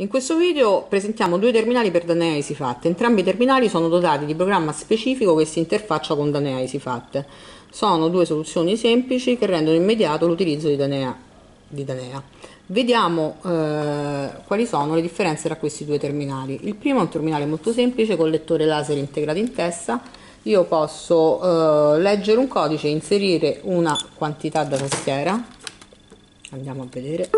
In questo video presentiamo due terminali per Danea EasyFatt. Entrambi i terminali sono dotati di programma specifico che si interfaccia con Danea EasyFatt. Sono due soluzioni semplici che rendono immediato l'utilizzo di Danea. Vediamo quali sono le differenze tra questi due terminali. Il primo è un terminale molto semplice con lettore laser integrato in testa. Io posso leggere un codice e inserire una quantità da tastiera. Andiamo a vedere.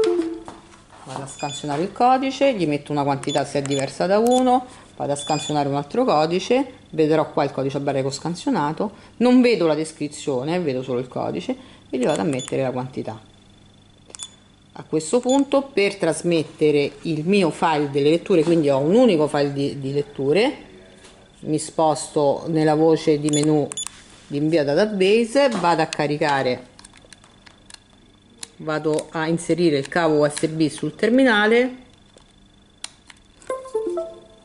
Vado a scansionare il codice, gli metto una quantità se è diversa da 1, vado a scansionare un altro codice, vedrò qua il codice a barre che ho scansionato, non vedo la descrizione, vedo solo il codice e gli vado a mettere la quantità. A questo punto, per trasmettere il mio file delle letture, quindi ho un unico file di letture, mi sposto nella voce di menu di invio database, vado a caricare. Vado a inserire il cavo USB sul terminale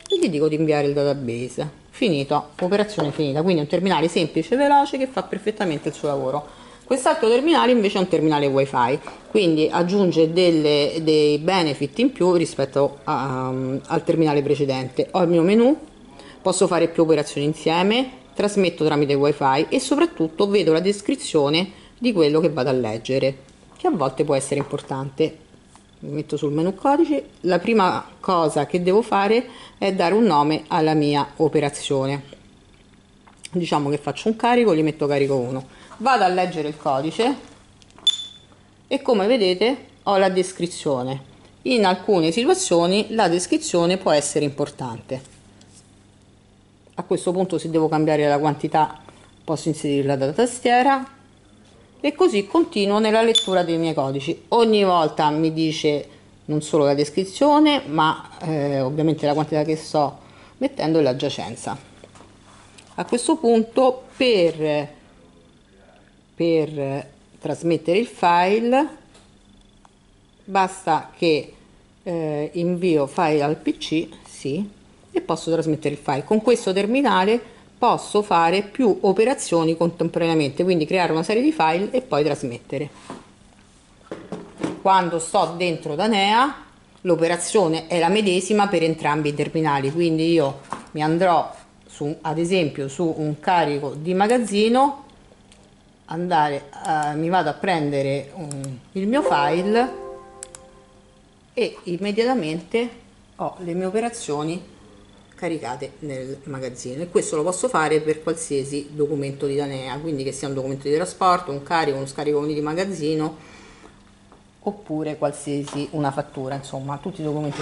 e gli dico di inviare il database. Finito, operazione finita. Quindi è un terminale semplice e veloce che fa perfettamente il suo lavoro. Quest'altro terminale invece è un terminale wifi, quindi aggiunge dei benefit in più rispetto al terminale precedente. Ho il mio menu, posso fare più operazioni insieme, trasmetto tramite wifi e soprattutto vedo la descrizione di quello che vado a leggere, che a volte può essere importante. Mi metto sul menu codice, la prima cosa che devo fare è dare un nome alla mia operazione. Diciamo che faccio un carico, gli metto carico 1, vado a leggere il codice e come vedete ho la descrizione. In alcune situazioni la descrizione può essere importante. A questo punto, se devo cambiare la quantità, posso inserirla dalla tastiera. E così continuo nella lettura dei miei codici. Ogni volta mi dice non solo la descrizione, ma ovviamente la quantità che sto mettendo e l'aggiacenza. A questo punto, per trasmettere il file, basta che invio file al PC, sì, e posso trasmettere il file. Con questo terminale posso fare più operazioni contemporaneamente, quindi creare una serie di file e poi trasmettere. Quando sto dentro Danea, l'operazione è la medesima per entrambi i terminali, quindi io mi andrò ad esempio su un carico di magazzino, mi vado a prendere il mio file e immediatamente ho le mie operazioni caricate nel magazzino, e questo lo posso fare per qualsiasi documento di Danea, quindi che sia un documento di trasporto, un carico, uno scaricone di magazzino oppure una fattura, insomma tutti i documenti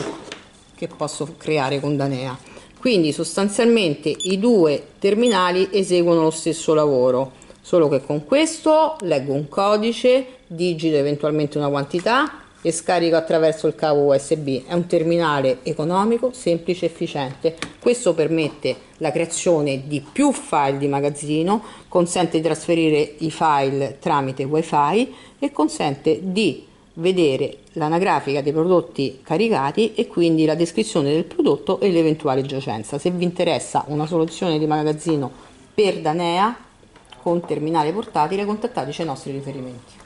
che posso creare con Danea. Quindi sostanzialmente i due terminali eseguono lo stesso lavoro, solo che con questo leggo un codice, digito eventualmente una quantità e scarico attraverso il cavo USB. È un terminale economico, semplice, efficiente. Questo permette la creazione di più file di magazzino, consente di trasferire i file tramite wifi e consente di vedere l'anagrafica dei prodotti caricati e quindi la descrizione del prodotto e l'eventuale giacenza. Se vi interessa una soluzione di magazzino per Danea con terminale portatile, contattateci ai nostri riferimenti.